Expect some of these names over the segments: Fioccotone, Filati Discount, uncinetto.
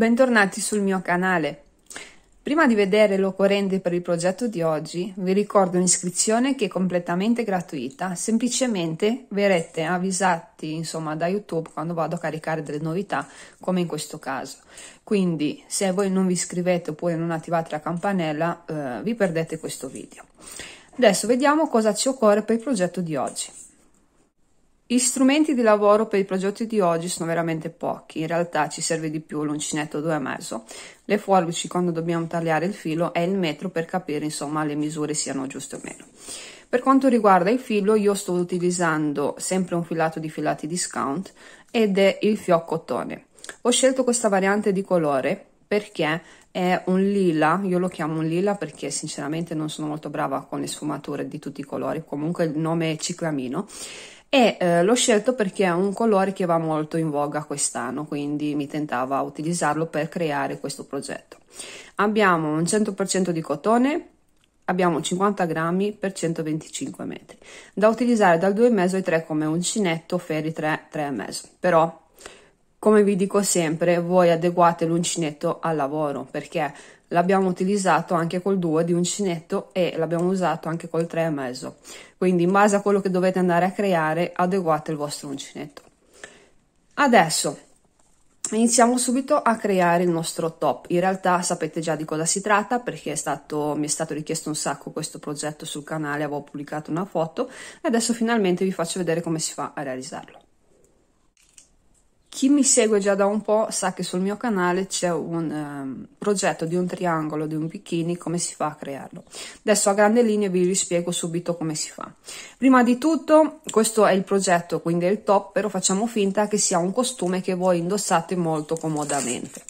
Bentornati sul mio canale. Prima di vedere l'occorrente per il progetto di oggi, vi ricordo un'iscrizione che è completamente gratuita, semplicemente verrete avvisati da YouTube quando vado a caricare delle novità, come in questo caso. Quindi se voi non vi iscrivete oppure non attivate la campanella, vi perdete questo video. Adesso vediamo cosa ci occorre per il progetto di oggi. Gli strumenti di lavoro per i progetti di oggi sono veramente pochi, in realtà ci serve di più l'uncinetto 2,5, le forbici quando dobbiamo tagliare il filo e il metro per capire le misure siano giuste o meno. Per quanto riguarda il filo, io sto utilizzando sempre un filato di Filati Discount ed è il Fioccotone. Ho scelto questa variante di colore perché è un lila, io lo chiamo un lila perché sinceramente non sono molto brava con le sfumature di tutti i colori, comunque il nome è ciclamino. E l'ho scelto perché è un colore che va molto in voga quest'anno, quindi mi tentava a utilizzarlo per creare questo progetto. Abbiamo un 100% di cotone, abbiamo 50 grammi per 125 metri, da utilizzare dal 2,5 ai 3 come uncinetto, ferri 3,5, però come vi dico sempre voi adeguate l'uncinetto al lavoro, perché l'abbiamo utilizzato anche col 2 di uncinetto e l'abbiamo usato anche col 3,5, quindi in base a quello che dovete andare a creare adeguate il vostro uncinetto. Adesso iniziamo subito a creare il nostro top. In realtà sapete già di cosa si tratta perché mi è stato richiesto un sacco questo progetto sul canale, avevo pubblicato una foto e adesso finalmente vi faccio vedere come si fa a realizzarlo. Chi mi segue già da un po' sa che sul mio canale c'è un progetto di un triangolo, di un bikini, come si fa a crearlo. Adesso a grandi linee vi rispiego subito come si fa. Prima di tutto, questo è il progetto, quindi è il top, però facciamo finta che sia un costume che voi indossate molto comodamente.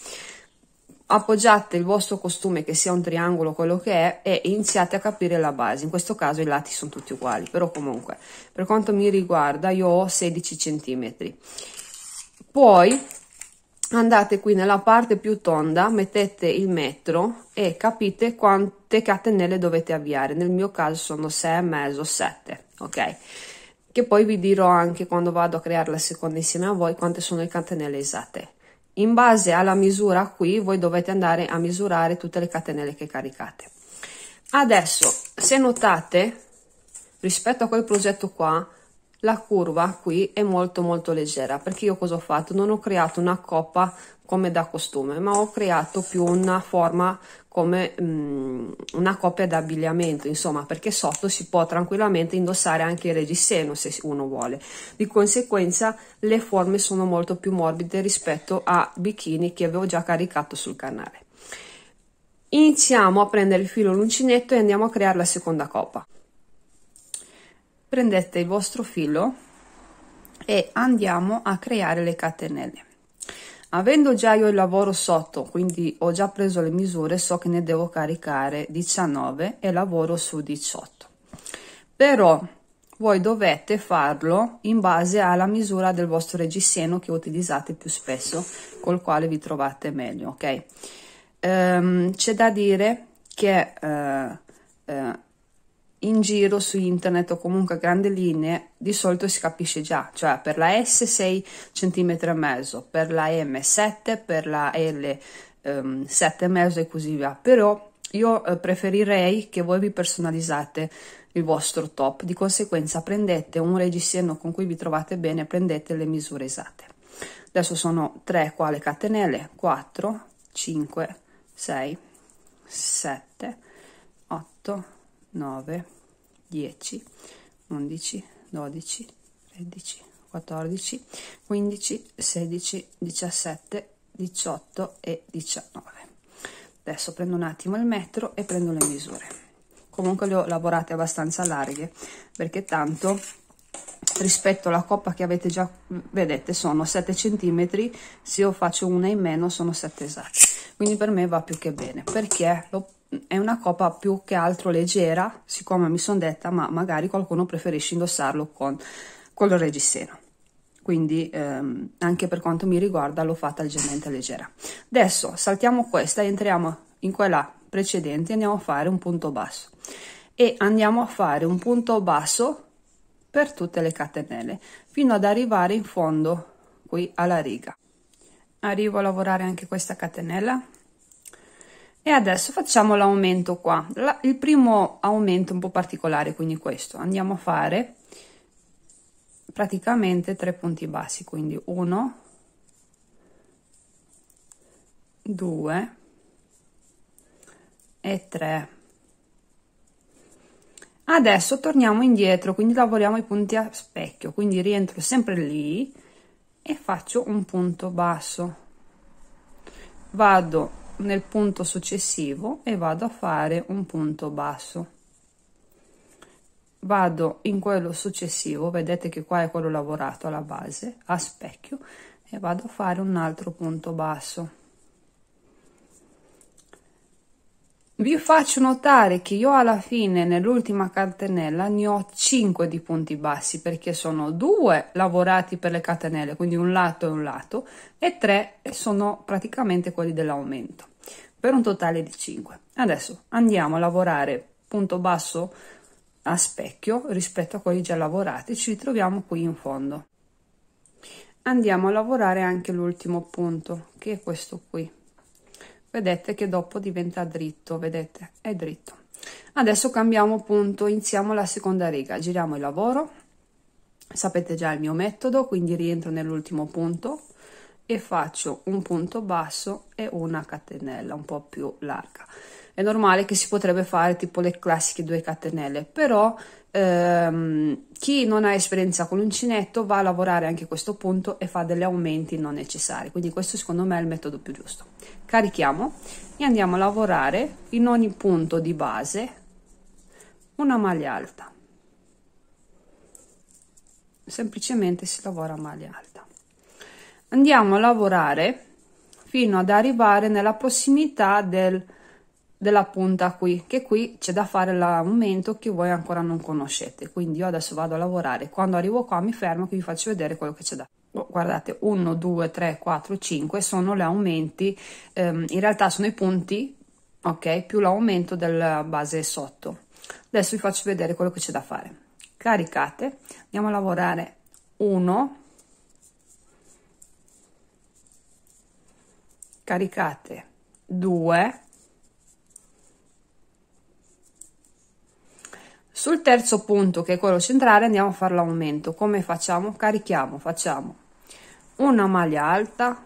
Appoggiate il vostro costume, che sia un triangolo quello che è, e iniziate a capire la base. In questo caso i lati sono tutti uguali, però comunque, per quanto mi riguarda, io ho 16 cm. Poi andate qui nella parte più tonda, mettete il metro e capite quante catenelle dovete avviare. Nel mio caso sono 6,5, 7, ok? Che poi vi dirò anche quando vado a creare la seconda insieme a voi quante sono le catenelle esatte. In base alla misura qui voi dovete andare a misurare tutte le catenelle che caricate. Adesso, se notate, rispetto a quel progetto qua, la curva qui è molto leggera, perché io cosa ho fatto? Non ho creato una coppa come da costume, ma ho creato più una forma come una coppa d'abbigliamento, perché sotto si può tranquillamente indossare anche il reggiseno se uno vuole. Di conseguenza le forme sono molto più morbide rispetto a bikini che avevo già caricato sul canale. Iniziamo a prendere il filo e l'uncinetto e andiamo a creare la seconda coppa. Prendete il vostro filo e andiamo a creare le catenelle. Avendo già io il lavoro sotto, quindi ho già preso le misure, so che ne devo caricare 19 e lavoro su 18. Però voi dovete farlo in base alla misura del vostro reggiseno che utilizzate più spesso, col quale vi trovate meglio, ok? C'è da dire che in giro su internet o comunque a grandi linee di solito si capisce già, cioè per la S 6,5 cm, per la M 7, per la L 7,5 e così via, però io preferirei che voi vi personalizzate il vostro top, di conseguenza prendete un reggiseno con cui vi trovate bene, prendete le misure esatte. Adesso sono 3 qua le catenelle, 4, 5, 6, 7, 8, 9, 10, 11, 12, 13, 14, 15, 16, 17, 18 e 19. Adesso prendo un attimo il metro e prendo le misure. Comunque le ho lavorate abbastanza larghe perché tanto rispetto alla coppa che avete già, vedete, sono 7 cm, se io faccio una in meno sono 7 esatte. Quindi per me va più che bene perché è una coppa più che altro leggera, siccome mi sono detta ma magari qualcuno preferisce indossarlo con il reggiseno, quindi anche per quanto mi riguarda l'ho fatta leggermente leggera. Adesso saltiamo questa e entriamo in quella precedente e andiamo a fare un punto basso e andiamo a fare un punto basso per tutte le catenelle fino ad arrivare in fondo qui alla riga arrivo a lavorare anche questa catenella. E adesso facciamo l'aumento qua, il primo aumento un po' particolare, quindi questo andiamo a fare praticamente 3 punti bassi, quindi 1, 2 e 3. Adesso torniamo indietro, quindi lavoriamo i punti a specchio, quindi rientro sempre lì e faccio un punto basso, vado nel punto successivo e vado a fare un punto basso, vado in quello successivo, vedete che qua è quello lavorato alla base a specchio, e vado a fare un altro punto basso. Vi faccio notare che io alla fine nell'ultima catenella ne ho 5 di punti bassi, perché sono 2 lavorati per le catenelle, quindi un lato e un lato, e 3 sono praticamente quelli dell'aumento, per un totale di 5. Adesso andiamo a lavorare punto basso a specchio rispetto a quelli già lavorati, ci ritroviamo qui in fondo. Andiamo a lavorare anche l'ultimo punto, che è questo qui. Vedete che dopo diventa dritto, vedete? È dritto. Adesso cambiamo punto, iniziamo la seconda riga, giriamo il lavoro, sapete già il mio metodo, quindi rientro nell'ultimo punto e faccio un punto basso e una catenella un po' più larga. È normale che si potrebbe fare tipo le classiche 2 catenelle, però chi non ha esperienza con l'uncinetto va a lavorare anche questo punto e fa degli aumenti non necessari, quindi questo secondo me è il metodo più giusto. Carichiamo e andiamo a lavorare in ogni punto di base una maglia alta, semplicemente si lavora maglia alta, andiamo a lavorare fino ad arrivare nella prossimità della punta qui, che qui c'è da fare l'aumento che voi ancora non conoscete, quindi io adesso vado a lavorare, quando arrivo qua mi fermo che vi faccio vedere quello che c'è da fare. Guardate, 1 2 3 4 5 sono gli aumenti, in realtà sono i punti, ok, più l'aumento della base sotto. Adesso vi faccio vedere quello che c'è da fare. Caricate, andiamo a lavorare 1, caricate 2. Sul terzo punto, che è quello centrale, andiamo a fare l'aumento. Come facciamo? Carichiamo, facciamo una maglia alta,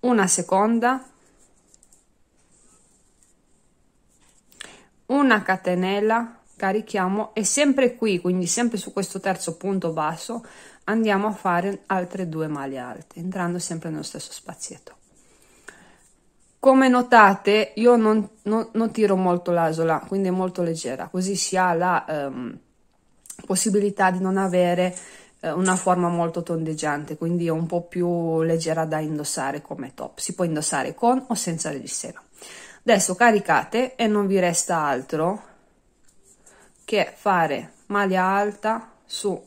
una seconda, una catenella, carichiamo e sempre qui, quindi sempre su questo terzo punto basso, andiamo a fare altre 2 maglie alte, entrando sempre nello stesso spazietto. Come notate io non tiro molto l'asola, quindi è molto leggera, così si ha la possibilità di non avere una forma molto tondeggiante, quindi è un po' più leggera da indossare come top, si può indossare con o senza reggiseno. Adesso caricate e non vi resta altro che fare maglia alta su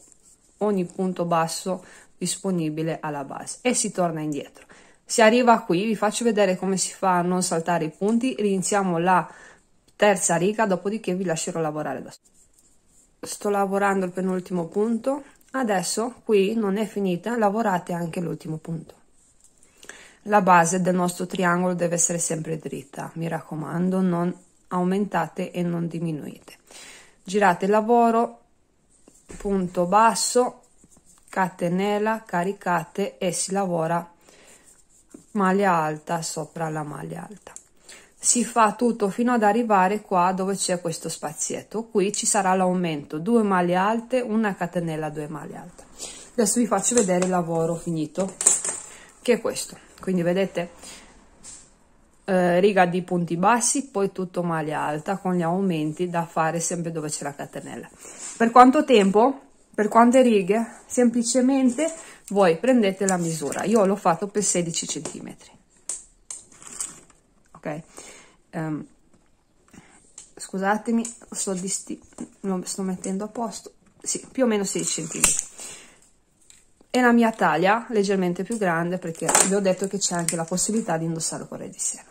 ogni punto basso disponibile alla base e si torna indietro. Si arriva qui, vi faccio vedere come si fa a non saltare i punti, riniziamo la terza riga, dopodiché vi lascerò lavorare da solo. Sto lavorando il penultimo punto, adesso qui non è finita, lavorate anche l'ultimo punto. La base del nostro triangolo deve essere sempre dritta, mi raccomando, non aumentate e non diminuite. Girate il lavoro, punto basso, catenella, caricate e si lavora maglia alta sopra la maglia alta, si fa tutto fino ad arrivare qua dove c'è questo spazietto, qui ci sarà l'aumento, 2 maglie alte, una catenella, 2 maglie alte. Adesso vi faccio vedere il lavoro finito, che è questo, quindi vedete riga di punti bassi, poi tutto maglia alta con gli aumenti da fare sempre dove c'è la catenella. Per quanto tempo? Per quante righe? Semplicemente voi prendete la misura, io l'ho fatto per 16 cm, ok? Scusatemi, sto mettendo a posto, sì, più o meno 16 cm. E la mia taglia leggermente più grande, perché vi ho detto che c'è anche la possibilità di indossarlo con reggiseno.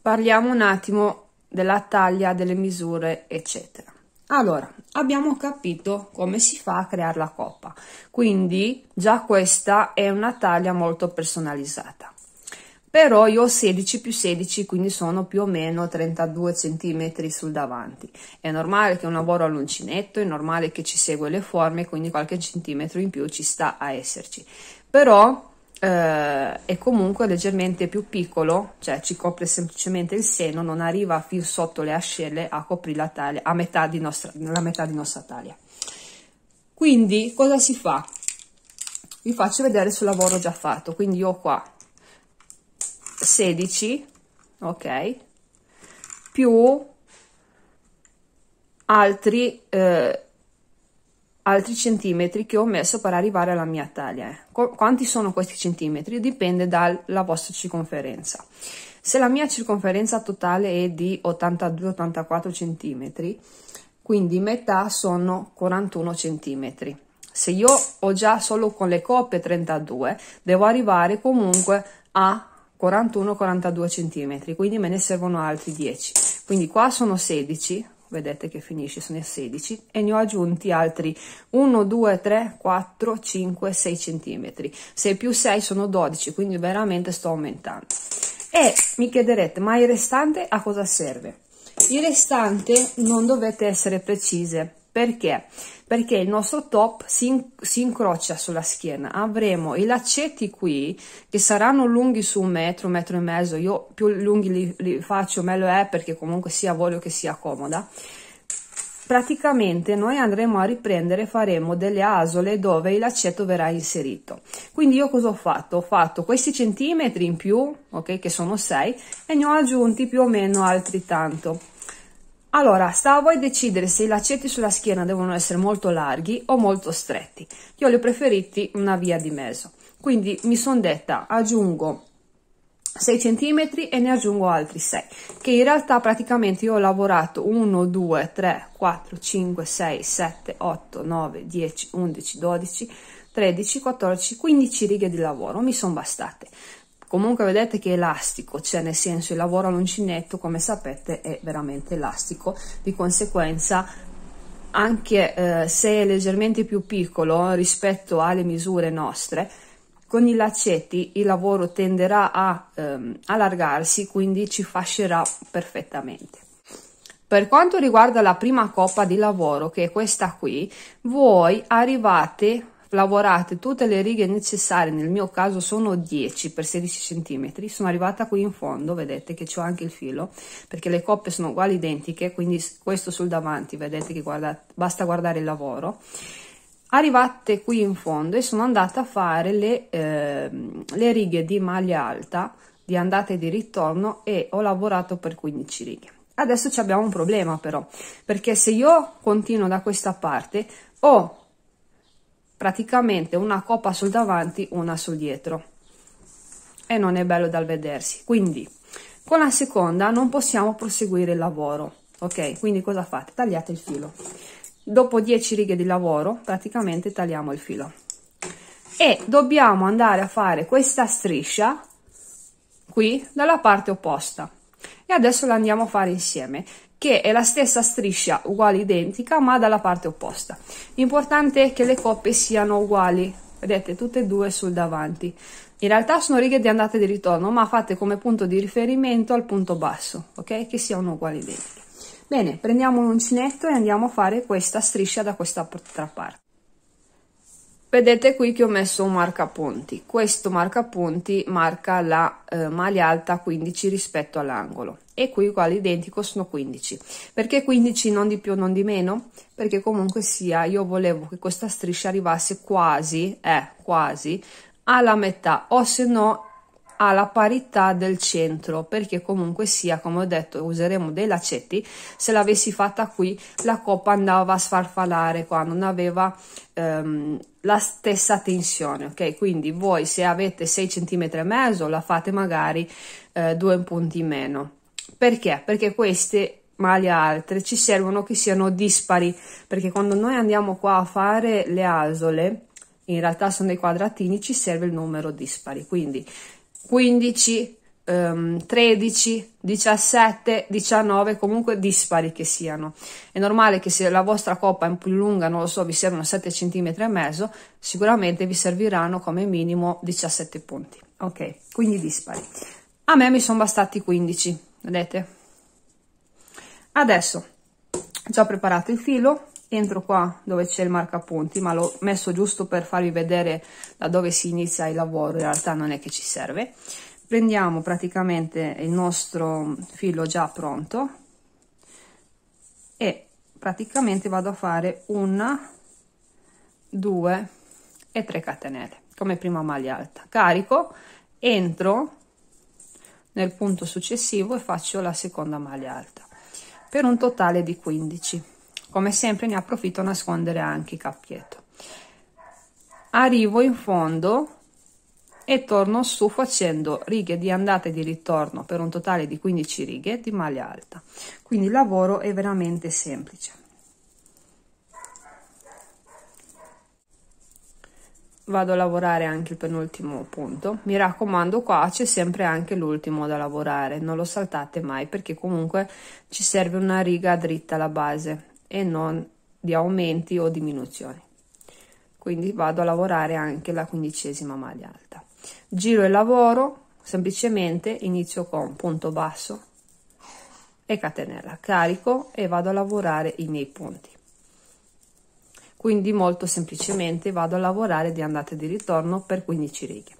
Parliamo un attimo della taglia, delle misure, eccetera. Allora, abbiamo capito come si fa a creare la coppa, quindi già questa è una taglia molto personalizzata. Però io ho 16 più 16, quindi sono più o meno 32 cm sul davanti. È normale che un lavoro all'uncinetto, è normale che ci segue le forme, quindi qualche centimetro in più ci sta a esserci. Però è comunque leggermente più piccolo, cioè ci copre semplicemente il seno, non arriva fin sotto le ascelle a coprire la taglia, a metà di nostra taglia. Quindi cosa si fa? Vi faccio vedere sul lavoro già fatto, quindi io ho qua 16, ok, più altri centimetri che ho messo per arrivare alla mia taglia. Quanti sono questi centimetri? Dipende dalla vostra circonferenza. Se la mia circonferenza totale è di 82-84 centimetri, quindi metà sono 41 centimetri. Se io ho già solo con le coppe 32, devo arrivare comunque a 41-42 cm, quindi me ne servono altri 10. Quindi qua sono 16, vedete che finisce, sono 16, e ne ho aggiunti altri 1, 2, 3, 4, 5, 6 cm. 6 più 6 sono 12, quindi veramente sto aumentando. E mi chiederete, ma il restante a cosa serve? Il restante non dovete essere precise. Perché? Perché il nostro top si incrocia sulla schiena, avremo i laccetti qui che saranno lunghi su 1 metro, 1,5 metri, io più lunghi li faccio meglio è, perché comunque sia voglio che sia comoda. Praticamente noi andremo a riprendere, faremo delle asole dove il laccetto verrà inserito. Quindi io cosa ho fatto? Ho fatto questi centimetri in più, ok, che sono 6, e ne ho aggiunti più o meno altri tanto. Allora, sta a voi decidere se i laccetti sulla schiena devono essere molto larghi o molto stretti. Io li ho preferiti una via di mezzo. Quindi mi sono detta, aggiungo 6 cm e ne aggiungo altri 6. Che in realtà praticamente io ho lavorato 1, 2, 3, 4, 5, 6, 7, 8, 9, 10, 11, 12, 13, 14, 15 righe di lavoro. Mi sono bastate. Comunque vedete che è elastico, cioè nel senso il lavoro all'uncinetto, come sapete, è veramente elastico, di conseguenza anche se è leggermente più piccolo rispetto alle misure nostre, con i laccetti il lavoro tenderà a allargarsi, quindi ci fascerà perfettamente. Per quanto riguarda la prima coppa di lavoro, che è questa qui, voi arrivate... Lavorate tutte le righe necessarie, nel mio caso sono 10 per 16 cm, sono arrivata qui in fondo, vedete che c'ho anche il filo, perché le coppe sono uguali identiche, quindi questo sul davanti, vedete che basta guardare il lavoro. Arrivate qui in fondo e sono andata a fare le righe di maglia alta, di andata e di ritorno, e ho lavorato per 15 righe. Adesso abbiamo un problema però, perché se io continuo da questa parte ho praticamente una coppa sul davanti, una sul dietro, e non è bello dal vedersi. Quindi con la seconda non possiamo proseguire il lavoro, ok? Quindi cosa fate? Tagliate il filo. Dopo 10 righe di lavoro praticamente tagliamo il filo e dobbiamo andare a fare questa striscia qui dalla parte opposta, e adesso la andiamo a fare insieme, che è la stessa striscia uguale identica ma dalla parte opposta. L'importante è che le coppe siano uguali, vedete, tutte e due sul davanti. In realtà sono righe di andata e di ritorno, ma fate come punto di riferimento al punto basso, ok? Che siano uguali identiche. Bene, prendiamo un uncinetto e andiamo a fare questa striscia da quest'altra parte. Vedete qui che ho messo un marcapunti, questo marcapunti marca la maglia alta 15 rispetto all'angolo, e qui uguale identico sono 15. Perché 15, non di più non di meno? Perché comunque sia io volevo che questa striscia arrivasse quasi alla metà, o se no alla parità del centro, perché comunque sia, come ho detto, useremo dei laccetti. Se l'avessi fatta qui la coppa andava a sfarfallare qua, non aveva la stessa tensione, ok? Quindi voi, se avete 6 cm e mezzo, la fate magari 2 punti in meno. Perché? Perché queste maglie alte ci servono che siano dispari, perché quando noi andiamo qua a fare le asole, in realtà sono dei quadratini, ci serve il numero dispari. Quindi 15 13, 17, 19, comunque dispari che siano. È normale che se la vostra coppa è più lunga, non lo so, vi servono 7 cm e mezzo, sicuramente vi serviranno come minimo 17 punti. Ok, quindi dispari. A me mi sono bastati 15, vedete? Adesso già ho preparato il filo, entro qua dove c'è il marcapunti, ma l'ho messo giusto per farvi vedere da dove si inizia il lavoro, in realtà non è che ci serve. Prendiamo praticamente il nostro filo già pronto e praticamente vado a fare 1, 2 e 3 catenelle come prima maglia alta. Carico, entro nel punto successivo e faccio la seconda maglia alta per un totale di 15. Come sempre ne approfitto a nascondere anche il cappietto. Arrivo in fondo e torno su facendo righe di andata e di ritorno per un totale di 15 righe di maglia alta. Quindi il lavoro è veramente semplice. Vado a lavorare anche il penultimo punto. Mi raccomando, qua c'è sempre anche l'ultimo da lavorare, non lo saltate mai, perché comunque ci serve una riga dritta alla base e non di aumenti o diminuzioni. Quindi vado a lavorare anche la 15ª maglia alta. Giro il lavoro, semplicemente inizio con punto basso e catenella, carico e vado a lavorare i miei punti. Quindi molto semplicemente vado a lavorare di andata e di ritorno per 15 righe.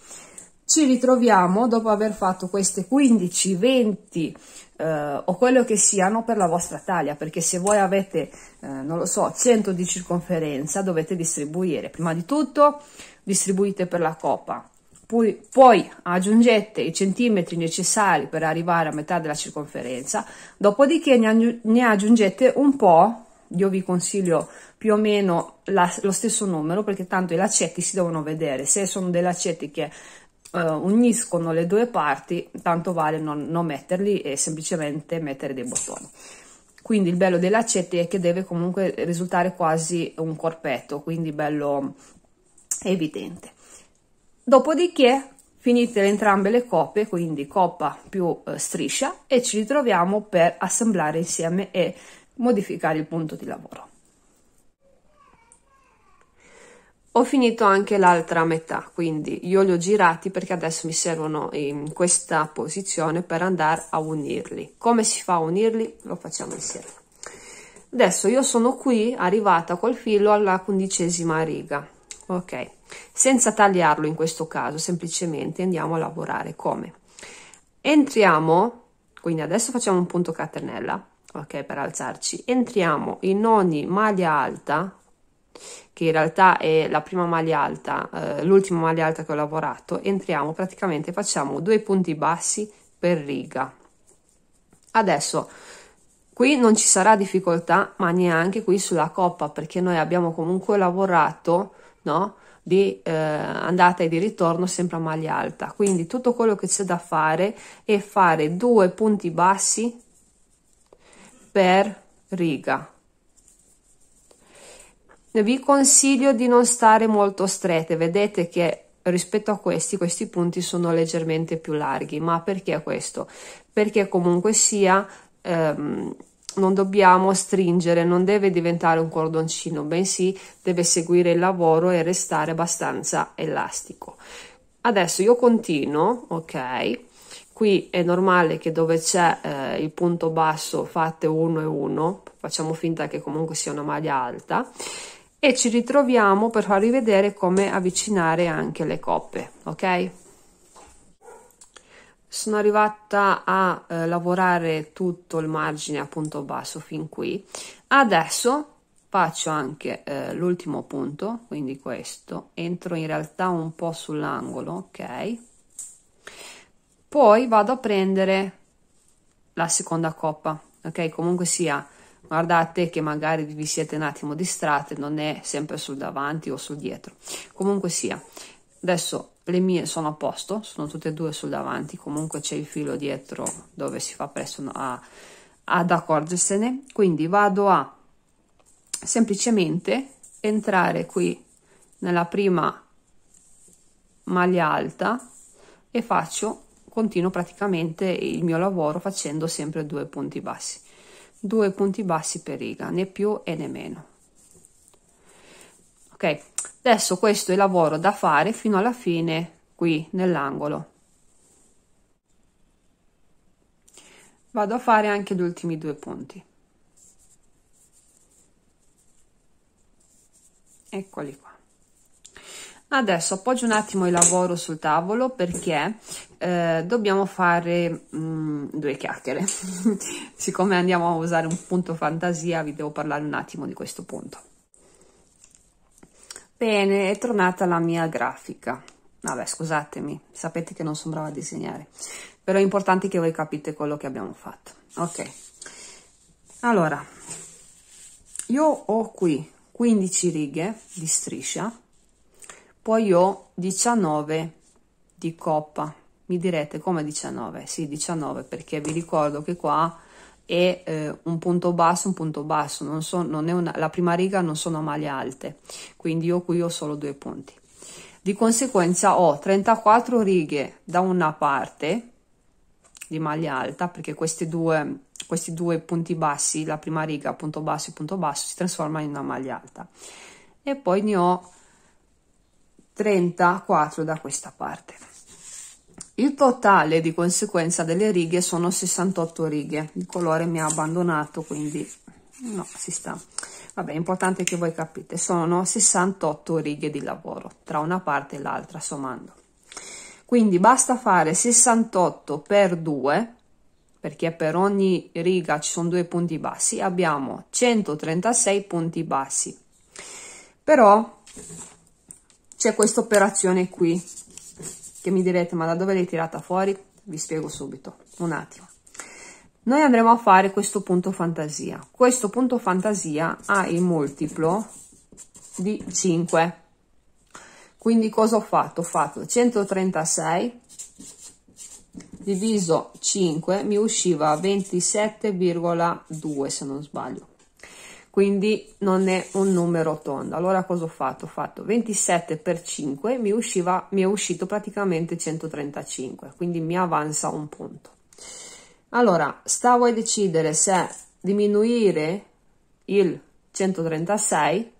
Ci ritroviamo dopo aver fatto queste 15, 20 o quello che siano per la vostra taglia, perché se voi avete, non lo so, 100 di circonferenza, dovete distribuire. Prima di tutto distribuite per la coppa, poi aggiungete i centimetri necessari per arrivare a metà della circonferenza, dopodiché ne aggiungete un po'. Io vi consiglio più o meno lo stesso numero, perché tanto i laccetti si devono vedere. Se sono dei laccetti che uniscono le due parti, tanto vale non metterli e semplicemente mettere dei bottoni. Quindi il bello dei laccetti è che deve comunque risultare quasi un corpetto, quindi bello evidente. Dopodiché finite entrambe le coppe, quindi coppa più striscia, e ci ritroviamo per assemblare insieme e modificare il punto di lavoro. Ho finito anche l'altra metà, quindi io li ho girati perché adesso mi servono in questa posizione per andare a unirli. Come si fa a unirli? Lo facciamo insieme. Adesso io sono qui arrivata col filo alla 15ª riga, ok, senza tagliarlo in questo caso, semplicemente andiamo a lavorare come entriamo. Quindi adesso facciamo un punto catenella, ok, per alzarci. Entriamo in ogni maglia alta, che in realtà è la prima maglia alta, l'ultima maglia alta che ho lavorato. Entriamo praticamente, facciamo 2 punti bassi per riga. Adesso qui non ci sarà difficoltà, ma neanche qui sulla coppa, perché noi abbiamo comunque lavorato, no, di andata e di ritorno sempre a maglia alta. Quindi tutto quello che c'è da fare è fare 2 punti bassi per riga. Vi consiglio di non stare molto strette, vedete che rispetto a questi punti sono leggermente più larghi. Ma perché questo? Perché comunque sia non dobbiamo stringere, non deve diventare un cordoncino, bensì deve seguire il lavoro e restare abbastanza elastico. Adesso io continuo, ok. Qui è normale che dove c'è il punto basso fate 1 e 1, facciamo finta che comunque sia una maglia alta, e ci ritroviamo per farvi vedere come avvicinare anche le coppe, ok? Sono arrivata a lavorare tutto il margine a punto basso fin qui. Adesso faccio anche l'ultimo punto, quindi questo, entro in realtà un po' sull'angolo, ok? Poi vado a prendere la seconda coppa, ok? Comunque sia, guardate che magari vi siete un attimo distratte, non è sempre sul davanti o sul dietro. Comunque sia, adesso le mie sono a posto, sono tutte e due sul davanti, comunque c'è il filo dietro dove si fa presto ad accorgersene. Quindi vado a semplicemente entrare qui nella prima maglia alta e faccio continuo praticamente il mio lavoro facendo sempre 2 punti bassi, 2 punti bassi per riga, né più e né meno. Ok, adesso questo è il lavoro da fare fino alla fine qui nell'angolo. Vado a fare anche gli ultimi 2 punti. Eccoli qua. Adesso appoggio un attimo il lavoro sul tavolo perché dobbiamo fare 2 chiacchiere. Siccome andiamo a usare un punto fantasia, vi devo parlare un attimo di questo punto. Bene, è tornata la mia grafica. Vabbè, scusatemi, sapete che non sono brava a disegnare, però è importante che voi capite quello che abbiamo fatto. Ok, allora io ho qui 15 righe di striscia, poi ho 19 di coppa. Mi direte come 19? Sì, 19, perché vi ricordo che qua è un punto basso, la prima riga non sono maglie alte, quindi io qui ho solo 2 punti. Di conseguenza ho 34 righe da una parte di maglia alta, perché questi due punti bassi, la prima riga, punto basso, si trasforma in una maglia alta, e poi ne ho 34 da questa parte. Il totale di conseguenza delle righe sono 68 righe. Il colore mi ha abbandonato, quindi no, si sta. Vabbè, è importante che voi capite, sono 68 righe di lavoro tra una parte e l'altra sommando. Quindi basta fare 68 per 2, perché per ogni riga ci sono 2 punti bassi, abbiamo 136 punti bassi. Però c'è questa operazione qui, che mi direte, ma da dove l'hai tirata fuori? Vi spiego subito, un attimo. Noi andremo a fare questo punto fantasia. Questo punto fantasia ha il multiplo di 5. Quindi cosa ho fatto? Ho fatto 136 diviso 5, mi usciva 27,2 se non sbaglio. Quindi non è un numero tondo. Allora cosa ho fatto? Ho fatto 27 per 5, mi è uscito praticamente 135, quindi mi avanza un punto. Allora, stavo a decidere se diminuire il 136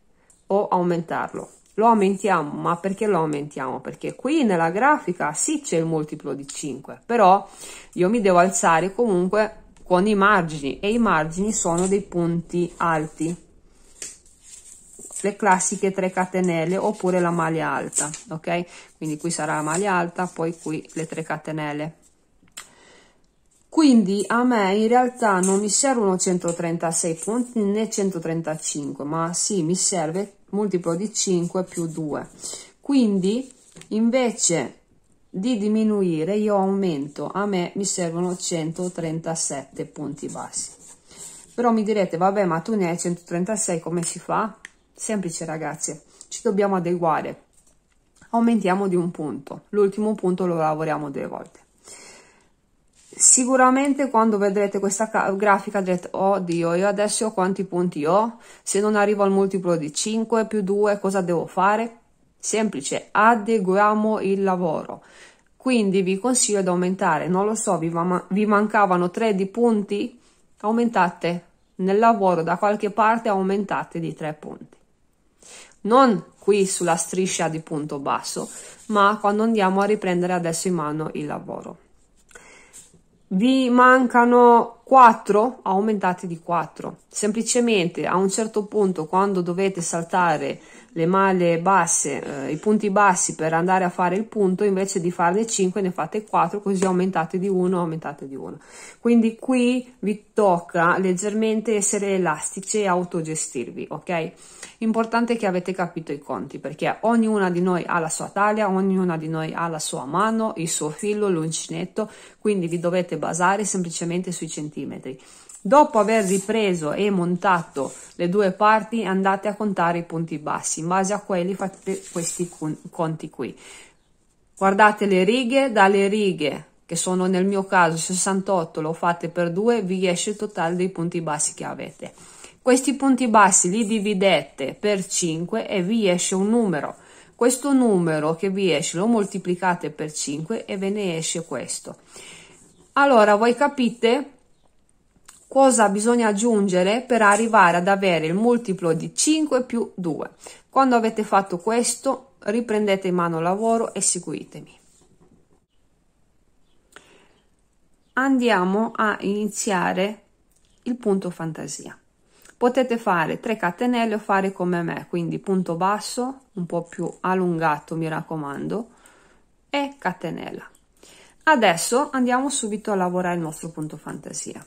o aumentarlo. Lo aumentiamo, ma perché lo aumentiamo? Perché qui nella grafica sì c'è il multiplo di 5, però io mi devo alzare comunque con i margini, e i margini sono dei punti alti, le classiche 3 catenelle oppure la maglia alta. Ok, quindi qui sarà la maglia alta, poi qui le 3 catenelle. Quindi a me in realtà non mi servono 136 punti né 135, ma sì, mi serve multiplo di 5 più 2. Quindi invece di diminuire io aumento, a me mi servono 137 punti bassi. Però mi direte, vabbè, ma tu ne hai 136, come si fa? Semplice, ragazze, ci dobbiamo adeguare, aumentiamo di un punto, l'ultimo punto lo lavoriamo 2 volte. Sicuramente quando vedrete questa grafica direte, oddio, io adesso quanti punti ho? Se non arrivo al multiplo di 5 più 2 cosa devo fare? Semplice, adeguiamo il lavoro. Quindi vi consiglio di aumentare, non lo so, vi mancavano 3 di punti, aumentate nel lavoro da qualche parte, aumentate di 3 punti, non qui sulla striscia di punto basso, ma quando andiamo a riprendere adesso in mano il lavoro. Vi mancano 4, aumentate di 4. Semplicemente a un certo punto, quando dovete saltare le maglie basse, i punti bassi per andare a fare il punto, invece di farne 5 ne fate 4, così aumentate di 1, aumentate di 1. Quindi qui vi tocca leggermente essere elastici e autogestirvi, ok? Importante che avete capito i conti, perché ognuna di noi ha la sua taglia, ognuna di noi ha la sua mano, il suo filo, l'uncinetto, quindi vi dovete basare semplicemente sui centimetri. Dopo aver ripreso e montato le 2 parti, andate a contare i punti bassi, in base a quelli fate questi conti qui. Guardate le righe, dalle righe, che sono nel mio caso 68, lo fate per 2, vi esce il totale dei punti bassi che avete. Questi punti bassi li dividete per 5 e vi esce un numero. questo numero che vi esce lo moltiplicate per 5 e ve ne esce questo. Allora voi capite cosa bisogna aggiungere per arrivare ad avere il multiplo di 5 più 2. Quando avete fatto questo, riprendete in mano il lavoro e seguitemi. Andiamo a iniziare il punto fantasia. Potete fare 3 catenelle o fare come me, quindi punto basso, un po' più allungato mi raccomando, e catenella. Adesso andiamo subito a lavorare il nostro punto fantasia.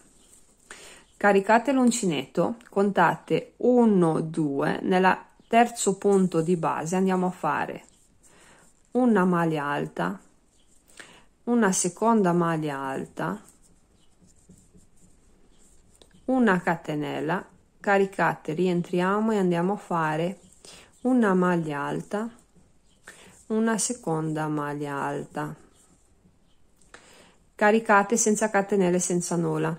Caricate l'uncinetto, contate 1, 2, nel terzo punto di base andiamo a fare una maglia alta, una seconda maglia alta, una catenella, caricate, rientriamo e andiamo a fare una maglia alta, una seconda maglia alta, caricate senza catenelle, senza nulla,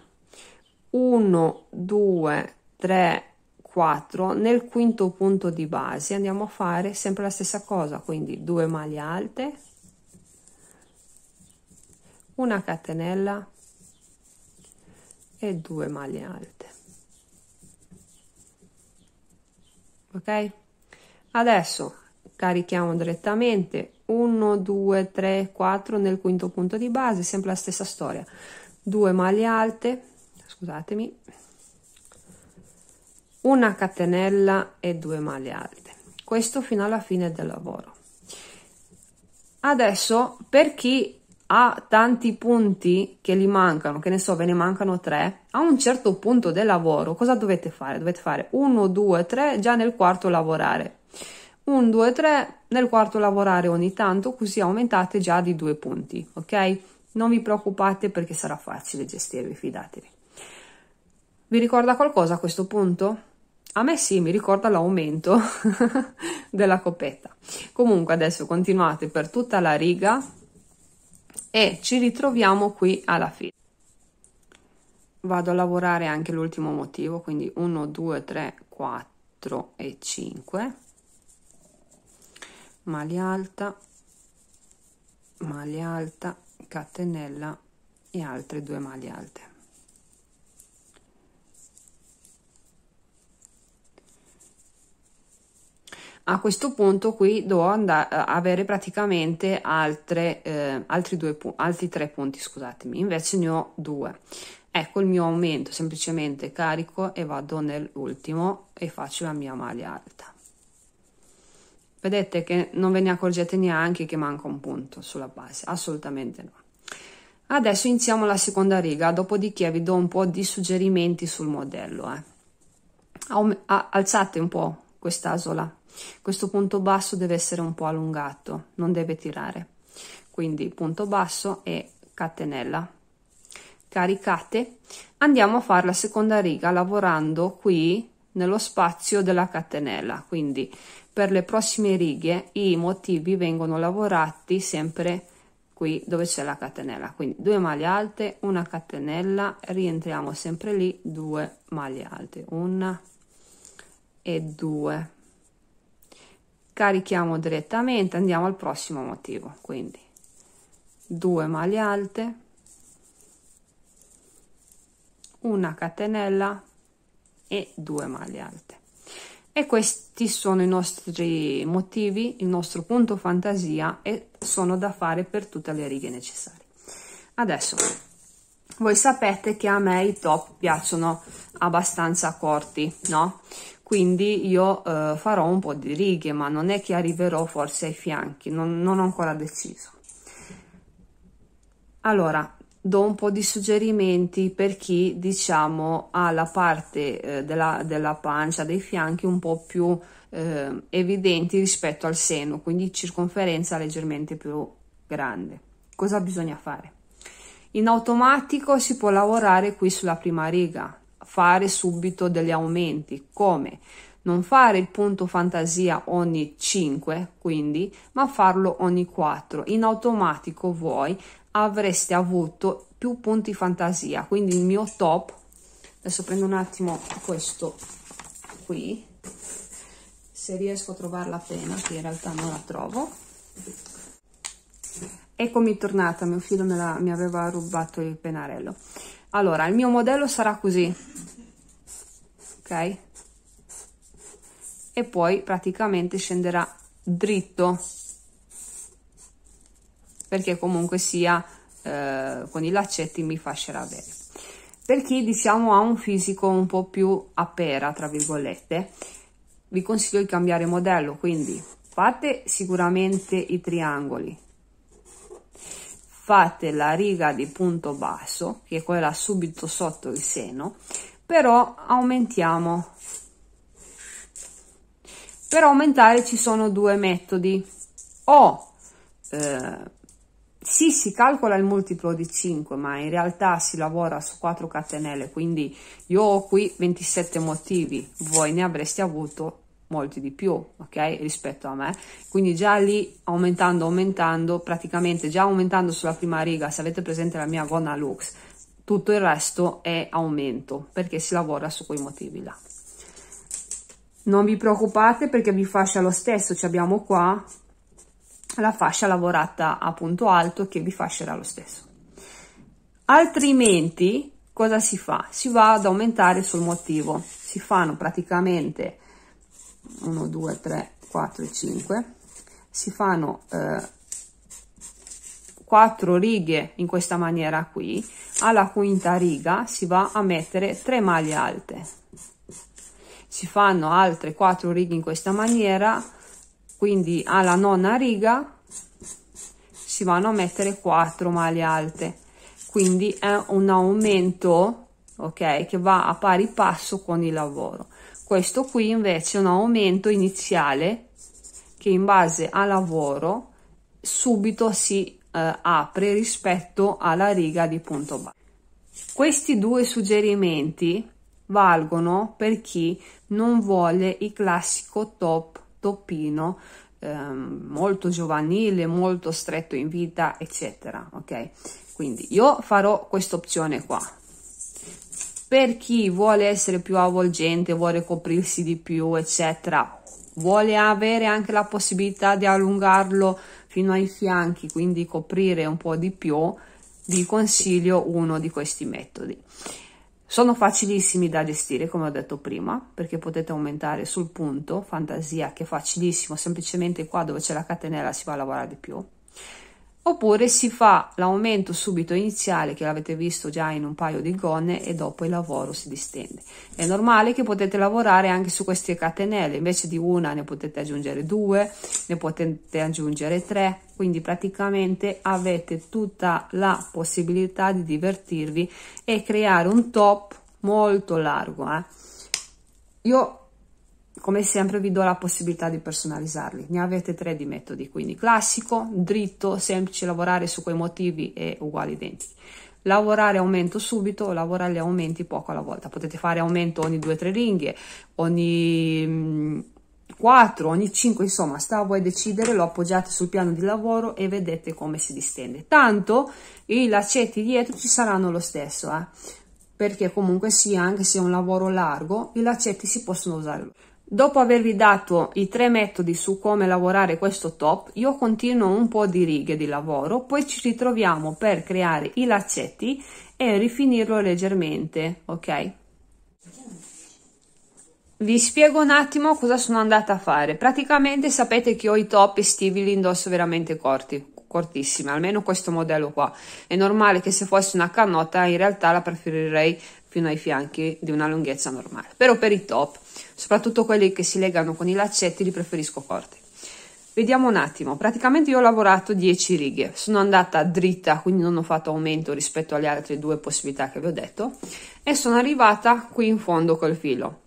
1 2 3 4, nel quinto punto di base andiamo a fare sempre la stessa cosa, quindi 2 maglie alte, una catenella e 2 maglie alte. Ok, adesso carichiamo direttamente 1 2 3 4, nel quinto punto di base sempre la stessa storia, 2 maglie alte, scusatemi, una catenella e 2 maglie alte, questo fino alla fine del lavoro. Adesso per chi ha tanti punti che gli mancano, che ne so, ve ne mancano 3, a un certo punto del lavoro cosa dovete fare? Dovete fare 1 2 3 già nel quarto lavorare, 1 2 3 nel quarto lavorare ogni tanto, così aumentate già di 2 punti, ok? Non vi preoccupate perché sarà facile gestirvi, fidatevi. Vi ricorda qualcosa a questo punto? A me sì, mi ricorda l'aumento della coppetta. Comunque adesso continuate per tutta la riga e ci ritroviamo qui alla fine. Vado a lavorare anche l'ultimo motivo, quindi 1, 2, 3, 4 e 5. Maglia alta, catenella e altre 2 maglie alte. A questo punto qui devo avere praticamente altri 3 punti, scusatemi, invece ne ho 2. Ecco il mio aumento, semplicemente carico e vado nell'ultimo e faccio la mia maglia alta. Vedete che non ve ne accorgete neanche che manca un punto sulla base, assolutamente no. Adesso iniziamo la seconda riga, dopodiché vi do un po' di suggerimenti sul modello. Alzate un po' quest'asola. Questo punto basso deve essere un po' allungato, non deve tirare, quindi punto basso e catenella, caricate, andiamo a fare la seconda riga lavorando qui nello spazio della catenella, quindi per le prossime righe i motivi vengono lavorati sempre qui dove c'è la catenella, quindi 2 maglie alte, una catenella, rientriamo sempre lì, 2 maglie alte, una e 2, carichiamo direttamente, andiamo al prossimo motivo, quindi 2 maglie alte, una catenella e 2 maglie alte, e questi sono i nostri motivi, il nostro punto fantasia, e sono da fare per tutte le righe necessarie. Adesso voi sapete che a me i top piacciono abbastanza corti, no? Quindi io farò un po' di righe, ma non è che arriverò forse ai fianchi, non ho ancora deciso. Allora, do un po' di suggerimenti per chi, diciamo, ha la parte della pancia, dei fianchi un po' più evidenti rispetto al seno, quindi circonferenza leggermente più grande. Cosa bisogna fare? In automatico si può lavorare qui sulla prima riga, fare subito degli aumenti, come non fare il punto fantasia ogni 5, quindi, ma farlo ogni 4. In automatico voi avreste avuto più punti fantasia, quindi il mio top, adesso prendo un attimo questo qui, se riesco a trovarla appena, che in realtà non la trovo. Eccomi tornata, mio figlio mi aveva rubato il pennarello. Allora, il mio modello sarà così, ok? E poi praticamente scenderà dritto, perché comunque sia con i laccetti mi fascerà bene. Per chi, diciamo, ha un fisico un po' più a pera, tra virgolette, vi consiglio di cambiare modello, quindi fate sicuramente i triangoli, fate la riga di punto basso, che è quella subito sotto il seno, però aumentiamo. Per aumentare ci sono due metodi: o sì, si calcola il multiplo di 5, ma in realtà si lavora su 4 catenelle, quindi io ho qui 27 motivi, voi ne avreste avuto molti di più, ok, rispetto a me, quindi già lì aumentando, praticamente già aumentando sulla prima riga, se avete presente la mia gonna Lux, tutto il resto è aumento, perché si lavora su quei motivi là. Non vi preoccupate perché vi fascia lo stesso, ci abbiamo qua la fascia lavorata a punto alto che vi fascerà lo stesso. Altrimenti cosa si fa? Si va ad aumentare sul motivo, si fanno praticamente 1, 2, 3, 4 e 5, si fanno 4 righe in questa maniera qui, alla quinta riga si va a mettere 3 maglie alte, si fanno altre 4 righe in questa maniera, quindi alla nona riga si vanno a mettere 4 maglie alte, quindi è un aumento, ok, che va a pari passo con il lavoro. Questo qui invece è un aumento iniziale che in base al lavoro subito si apre rispetto alla riga di punto basso. Questi due suggerimenti valgono per chi non vuole il classico toppino molto giovanile, molto stretto in vita, eccetera, ok? Quindi io farò questa opzione qua. Per chi vuole essere più avvolgente, vuole coprirsi di più, eccetera, vuole avere anche la possibilità di allungarlo fino ai fianchi, quindi coprire un po' di più, vi consiglio uno di questi metodi. Sono facilissimi da gestire, come ho detto prima, perché potete aumentare sul punto, fantasia, che è facilissimo, semplicemente qua dove c'è la catenella si va a lavorare di più. Oppure si fa l'aumento subito iniziale, che l'avete visto già in un paio di gonne, e dopo il lavoro si distende. È normale che potete lavorare anche su queste catenelle, invece di una ne potete aggiungere 2, ne potete aggiungere 3, quindi praticamente avete tutta la possibilità di divertirvi e creare un top molto largo, eh. Io, come sempre, vi do la possibilità di personalizzarli. Ne avete 3 di metodi, quindi classico, dritto, semplice, lavorare su quei motivi e uguali identici. Lavorare aumento subito, lavorare aumenti poco alla volta. Potete fare aumento ogni 2-3 righe, ogni 4, ogni 5, insomma, sta a voi decidere, lo appoggiate sul piano di lavoro e vedete come si distende. Tanto i laccetti dietro ci saranno lo stesso, eh? Perché comunque sia, anche se è un lavoro largo, i laccetti si possono usare. Dopo avervi dato i 3 metodi su come lavorare questo top, io continuo un po' di righe di lavoro, poi ci ritroviamo per creare i laccetti e rifinirlo leggermente, ok? Vi spiego un attimo cosa sono andata a fare. Praticamente sapete che io i top estivi li indosso veramente cortissimi, almeno questo modello qua. È normale che se fosse una canotta in realtà la preferirei fino ai fianchi, di una lunghezza normale, però per i top, soprattutto quelli che si legano con i laccetti, li preferisco corti. Vediamo un attimo. Praticamente io ho lavorato 10 righe, sono andata dritta, quindi non ho fatto aumento rispetto alle altre 2 possibilità che vi ho detto, e sono arrivata qui in fondo col filo.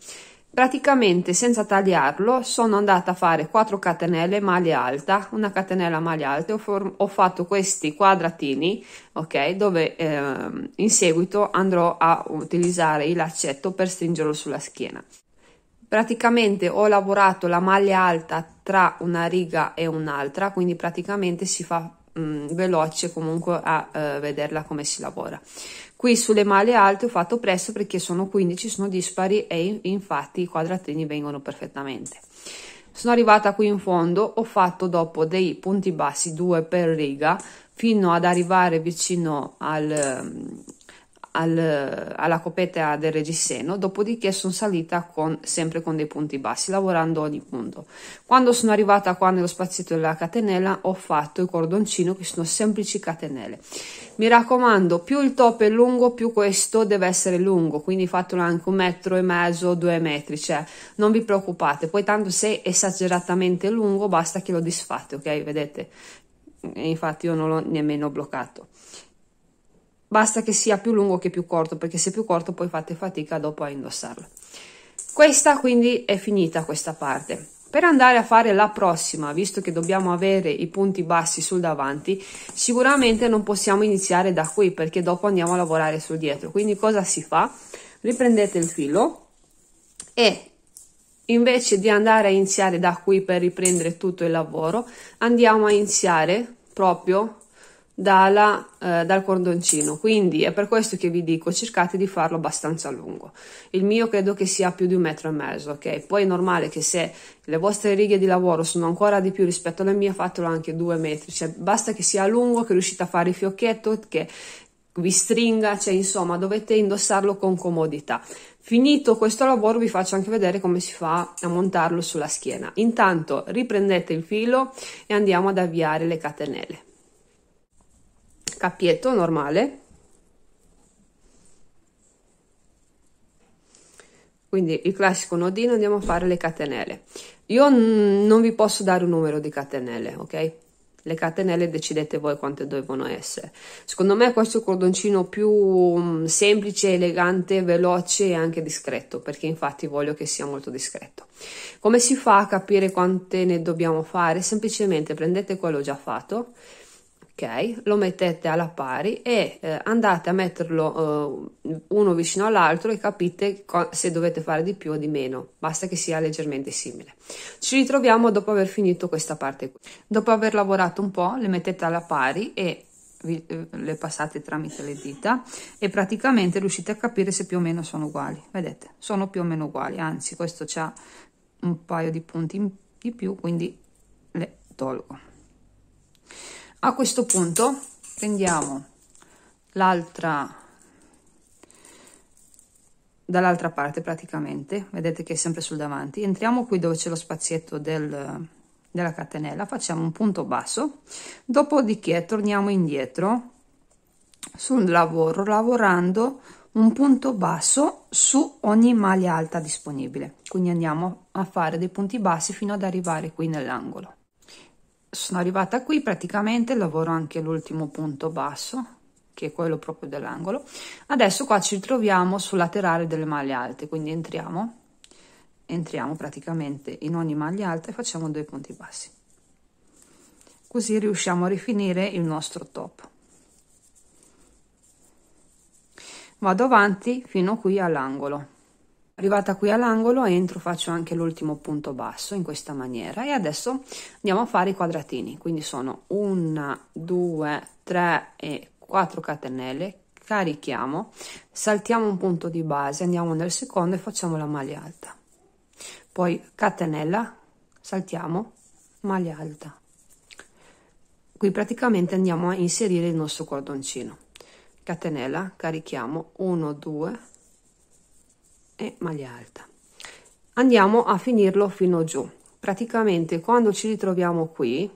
Praticamente senza tagliarlo sono andata a fare 4 catenelle maglia alta, una catenella maglia alta, ho fatto questi quadratini, ok, dove in seguito andrò a utilizzare il laccetto per stringerlo sulla schiena. Praticamente ho lavorato la maglia alta tra una riga e un'altra, quindi praticamente si fa veloce comunque a vederla come si lavora. Qui sulle maglie alte ho fatto presto perché sono 15, sono dispari e infatti i quadratini vengono perfettamente. Sono arrivata qui in fondo, ho fatto dopo dei punti bassi, 2 per riga, fino ad arrivare vicino alla coppetta del reggiseno, dopodiché sono salita sempre con dei punti bassi, lavorando ogni punto. Quando sono arrivata qua nello spazietto della catenella, ho fatto il cordoncino, che sono semplici catenelle. Mi raccomando, più il top è lungo, più questo deve essere lungo, quindi fatelo anche 1,5 metri, 2 metri, cioè non vi preoccupate. Poi tanto se è esageratamente lungo, basta che lo disfate, ok? Vedete? E infatti io non l'ho nemmeno bloccato. Basta che sia più lungo che più corto, perché se più corto poi fate fatica dopo a indossarlo. Questa quindi è finita questa parte. Per andare a fare la prossima, visto che dobbiamo avere i punti bassi sul davanti, sicuramente non possiamo iniziare da qui, perché dopo andiamo a lavorare sul dietro. Quindi cosa si fa? Riprendete il filo e invece di andare a iniziare da qui per riprendere tutto il lavoro, andiamo a iniziare proprio dal cordoncino. Quindi è per questo che vi dico, cercate di farlo abbastanza lungo. Il mio credo che sia più di 1,5 metri, ok? Poi è normale che se le vostre righe di lavoro sono ancora di più rispetto alle mie, fatelo anche 2 metri, cioè basta che sia lungo, che riuscite a fare il fiocchetto, che vi stringa, cioè insomma dovete indossarlo con comodità. Finito questo lavoro vi faccio anche vedere come si fa a montarlo sulla schiena. Intanto riprendete il filo e andiamo ad avviare le catenelle. Cappietto normale, quindi il classico nodino, andiamo a fare le catenelle. Io non vi posso dare un numero di catenelle, ok? Le catenelle decidete voi quante devono essere. Secondo me questo è il cordoncino più semplice, elegante, veloce e anche discreto, perché infatti voglio che sia molto discreto. Come si fa a capire quante ne dobbiamo fare? Semplicemente prendete quello già fatto, ok, lo mettete alla pari e andate a metterlo uno vicino all'altro e capite se dovete fare di più o di meno, basta che sia leggermente simile. Ci ritroviamo dopo aver finito questa parte qui. Dopo aver lavorato un po', le mettete alla pari e le passate tramite le dita e praticamente riuscite a capire se più o meno sono uguali. Vedete, sono più o meno uguali, anzi questo c'ha un paio di punti di più, quindi le tolgo. A questo punto prendiamo dall'altra parte praticamente, vedete che è sempre sul davanti, entriamo qui dove c'è lo spazietto della catenella, facciamo un punto basso, dopodiché torniamo indietro sul lavoro lavorando un punto basso su ogni maglia alta disponibile, quindi andiamo a fare dei punti bassi fino ad arrivare qui nell'angolo. Sono arrivata qui, praticamente lavoro anche l'ultimo punto basso, che è quello proprio dell'angolo. Adesso qua ci ritroviamo sul laterale delle maglie alte, quindi entriamo praticamente in ogni maglia alta e facciamo 2 punti bassi, così riusciamo a rifinire il nostro top. Vado avanti fino qui all'angolo. Arrivata qui all'angolo entro, faccio anche l'ultimo punto basso in questa maniera e adesso andiamo a fare i quadratini, quindi sono 1, 2, 3 e 4 catenelle, carichiamo, saltiamo un punto di base, andiamo nel secondo e facciamo la maglia alta, poi catenella, saltiamo, maglia alta. Qui praticamente andiamo a inserire il nostro cordoncino, catenella, carichiamo, 1, 2 e maglia alta. Andiamo a finirlo fino giù. Praticamente quando ci ritroviamo qui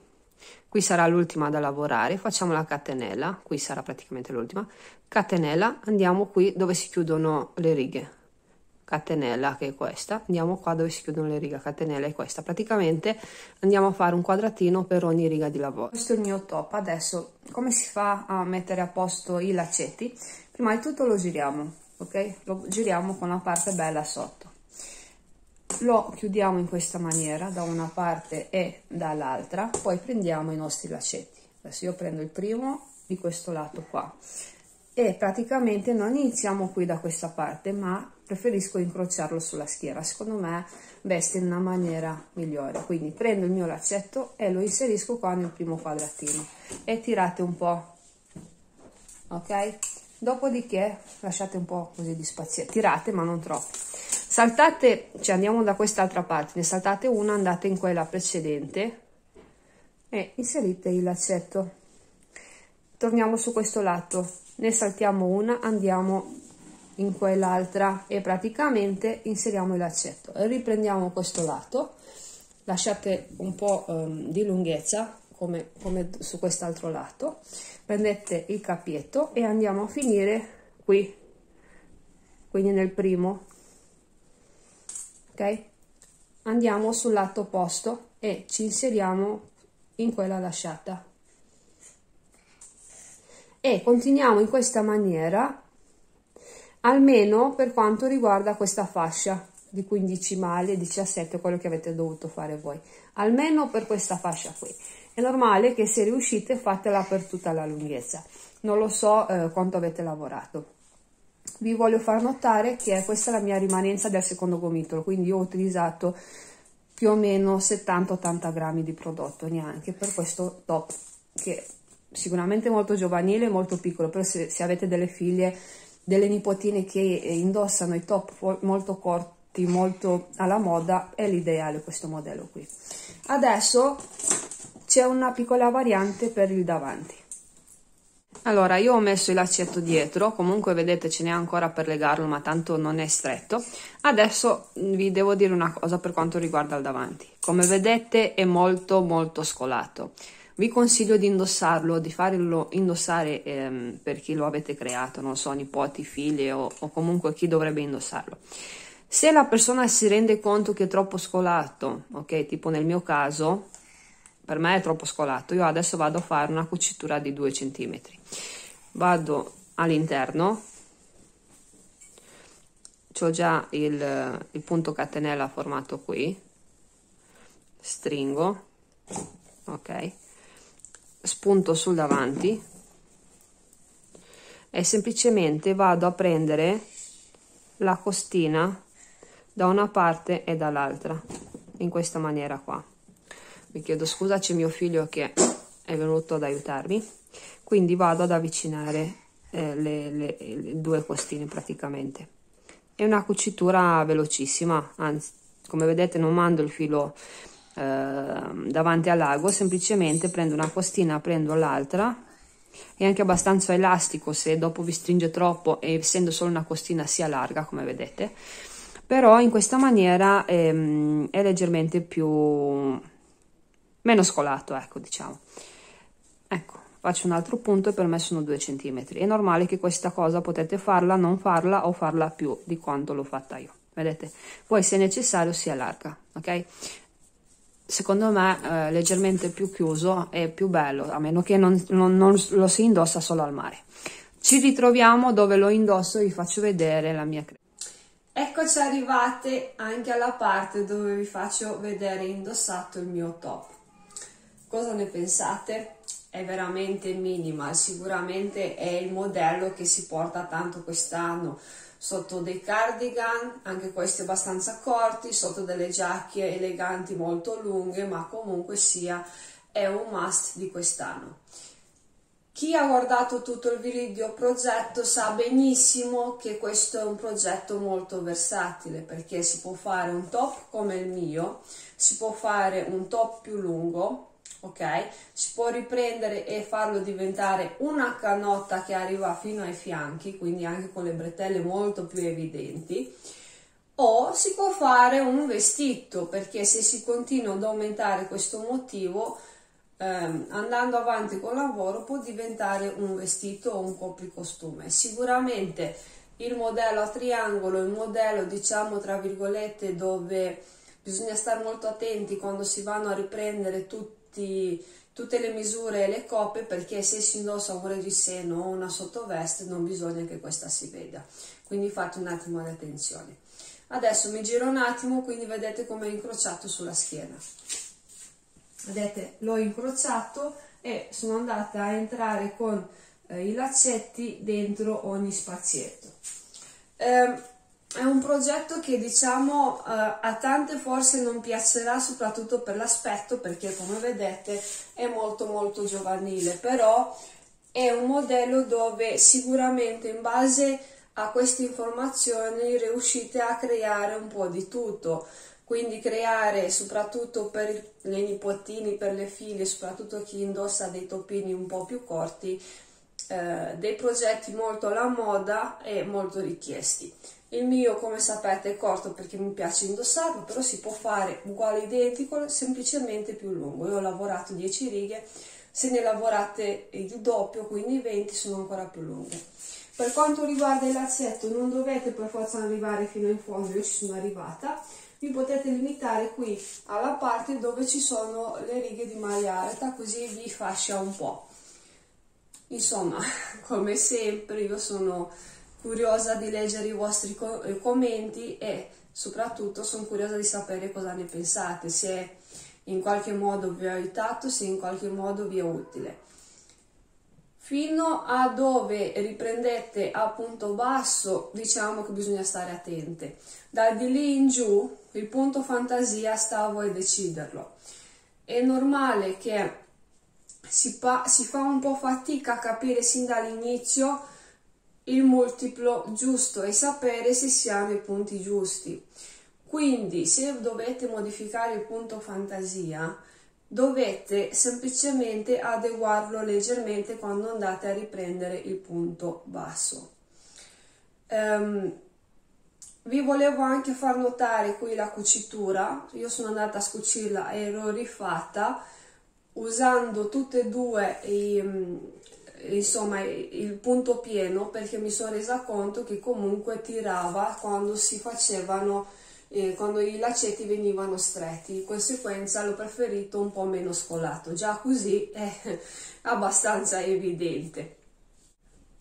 sarà l'ultima da lavorare, facciamo la catenella, qui sarà praticamente l'ultima catenella, andiamo qui dove si chiudono le righe, catenella, che è questa, andiamo qua dove si chiudono le righe, catenella è questa. Praticamente andiamo a fare un quadratino per ogni riga di lavoro. Questo è il mio top. Adesso come si fa a mettere a posto i laccetti? Prima di tutto lo giriamo, ok? Lo giriamo con la parte bella sotto, lo chiudiamo in questa maniera da una parte e dall'altra, poi prendiamo i nostri laccetti. Adesso io prendo il primo di questo lato qua e praticamente non iniziamo qui da questa parte, ma preferisco incrociarlo sulla schiena, secondo me veste in una maniera migliore. Quindi prendo il mio laccetto e lo inserisco qua nel primo quadratino e tirate un po', ok? Dopodiché lasciate un po' così di spazio, tirate ma non troppo. saltate, cioè andiamo da quest'altra parte, ne saltate una, andate in quella precedente e inserite il lacetto. Torniamo su questo lato, ne saltiamo una, andiamo in quell'altra e praticamente inseriamo il lacetto. Riprendiamo questo lato, lasciate un po' di lunghezza come su quest'altro lato, prendete il cappietto e andiamo a finire qui, quindi nel primo, ok? Andiamo sul lato opposto e ci inseriamo in quella lasciata e continuiamo in questa maniera almeno per quanto riguarda questa fascia di 15 maglie, 17, quello che avete dovuto fare voi, almeno per questa fascia qui. È normale che se riuscite fatela per tutta la lunghezza, non lo so quanto avete lavorato. Vi voglio far notare che questa è la mia rimanenza del secondo gomitolo, quindi ho utilizzato più o meno 70-80 grammi di prodotto, neanche, per questo top, che sicuramente è molto giovanile e molto piccolo, però se avete delle figlie, delle nipotine che indossano i top molto corti, molto alla moda, è l'ideale questo modello qui. Adesso c'è una piccola variante per il davanti. Allora, io ho messo il lacetto dietro, comunque vedete ce n'è ancora per legarlo, ma tanto non è stretto. Adesso vi devo dire una cosa per quanto riguarda il davanti. Come vedete è molto molto scolato. Vi consiglio di indossarlo, di farlo indossare per chi lo avete creato, non so, nipoti, figlie o comunque chi dovrebbe indossarlo. Se la persona si rende conto che è troppo scolato, ok, tipo nel mio caso, per me è troppo scolato, io adesso vado a fare una cucitura di 2 cm. Vado all'interno, c'ho già il punto catenella formato qui, stringo, ok. Spunto sul davanti e semplicemente vado a prendere la costina da una parte e dall'altra, in questa maniera qua. Vi chiedo scusa, c'è mio figlio che è venuto ad aiutarmi, quindi vado ad avvicinare le due costine praticamente. È una cucitura velocissima, anzi, come vedete non mando il filo davanti all'ago, semplicemente prendo una costina, prendo l'altra. È anche abbastanza elastico, se dopo vi stringe troppo, e essendo solo una costina si allarga, come vedete, però in questa maniera è leggermente meno scolato, ecco, diciamo. Ecco, faccio un altro punto e per me sono 2 cm. È normale che questa cosa potete farla, non farla o farla più di quanto l'ho fatta io, vedete? Poi se necessario si allarga, ok? Secondo me leggermente più chiuso è più bello, a meno che non lo si indossa solo al mare. Ci ritroviamo dove lo indosso e vi faccio vedere la mia creazione. Eccoci arrivate anche alla parte dove vi faccio vedere indossato il mio top. Cosa ne pensate? È veramente minimal, sicuramente è il modello che si porta tanto quest'anno. Sotto dei cardigan, anche questi abbastanza corti, sotto delle giacche eleganti molto lunghe, ma comunque sia è un must di quest'anno. Chi ha guardato tutto il video progetto sa benissimo che questo è un progetto molto versatile, perché si può fare un top come il mio, si può fare un top più lungo, ok, si può riprendere e farlo diventare una canotta che arriva fino ai fianchi, quindi anche con le bretelle molto più evidenti, o si può fare un vestito, perché se si continua ad aumentare questo motivo andando avanti col lavoro può diventare un vestito o un copricostume. Sicuramente il modello a triangolo, il modello, diciamo, tra virgolette, dove bisogna stare molto attenti quando si vanno a riprendere tutte le misure e le coppe, perché se si indossa un reggiseno o una sottoveste non bisogna che questa si veda, quindi fate un attimo di attenzione. Adesso mi giro un attimo, quindi vedete come è incrociato sulla schiena, vedete, l'ho incrociato e sono andata a entrare con i laccetti dentro ogni spazietto. È un progetto che, diciamo, a tante forse non piacerà, soprattutto per l'aspetto, perché come vedete è molto molto giovanile, però è un modello dove sicuramente in base a queste informazioni riuscite a creare un po' di tutto, quindi creare soprattutto per le nipotini, per le figlie, soprattutto chi indossa dei topini un po' più corti, dei progetti molto alla moda e molto richiesti. Il mio, come sapete, è corto perché mi piace indossarlo, però si può fare uguale identico, semplicemente più lungo. Io ho lavorato 10 righe, se ne lavorate il doppio, quindi 20, sono ancora più lunghe. Per quanto riguarda il lazzetto, non dovete per forza arrivare fino in fondo, io ci sono arrivata. Vi potete limitare qui alla parte dove ci sono le righe di maglia alta, così vi fascia un po'. Insomma, come sempre, io sono curiosa di leggere i vostri commenti e soprattutto sono curiosa di sapere cosa ne pensate, se in qualche modo vi ho aiutato, se in qualche modo vi è utile. Fino a dove riprendete a punto basso, diciamo che bisogna stare attente. Da di lì in giù, il punto fantasia sta a voi deciderlo. È normale che si fa un po' fatica a capire sin dall'inizio il multiplo giusto e sapere se siamo i punti giusti. Quindi, se dovete modificare il punto fantasia, dovete semplicemente adeguarlo leggermente quando andate a riprendere il punto basso. Vi volevo anche far notare qui la cucitura, io sono andata a scucirla e l'ho rifatta usando tutte e due il punto pieno, perché mi sono resa conto che comunque tirava quando si facevano, quando i laccetti venivano stretti, di conseguenza l'ho preferito un po' meno scolato, già così è abbastanza evidente.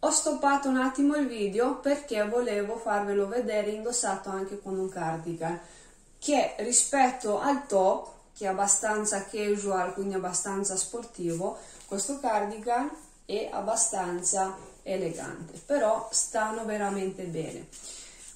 Ho stoppato un attimo il video perché volevo farvelo vedere indossato anche con un cardigan, che rispetto al top, che è abbastanza casual, quindi abbastanza sportivo, questo cardigan è abbastanza elegante, però stanno veramente bene.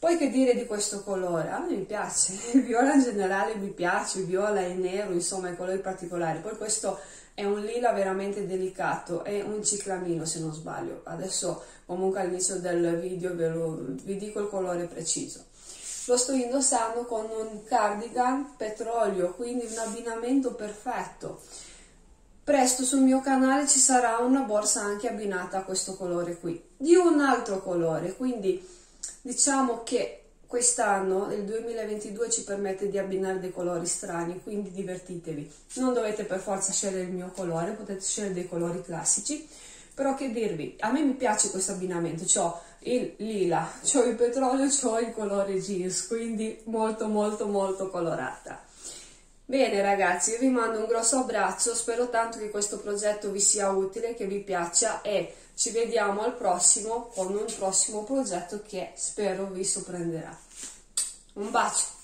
Poi che dire di questo colore? A me mi piace, il viola in generale mi piace, il viola e il nero, insomma i colori particolari. Poi questo è un lila veramente delicato, è un ciclamino se non sbaglio. Adesso comunque all'inizio del video vi dico il colore preciso. Lo sto indossando con un cardigan petrolio, quindi un abbinamento perfetto. Presto sul mio canale ci sarà una borsa anche abbinata a questo colore qui, di un altro colore, quindi diciamo che quest'anno, il 2022, ci permette di abbinare dei colori strani, quindi divertitevi. Non dovete per forza scegliere il mio colore, potete scegliere dei colori classici, però che dirvi, a me mi piace questo abbinamento, c'ho il lila, c'ho il petrolio, c'ho il colore jeans, quindi molto molto molto colorata. Bene ragazzi, io vi mando un grosso abbraccio, spero tanto che questo progetto vi sia utile, che vi piaccia e ci vediamo al prossimo, con un prossimo progetto che spero vi sorprenderà. Un bacio!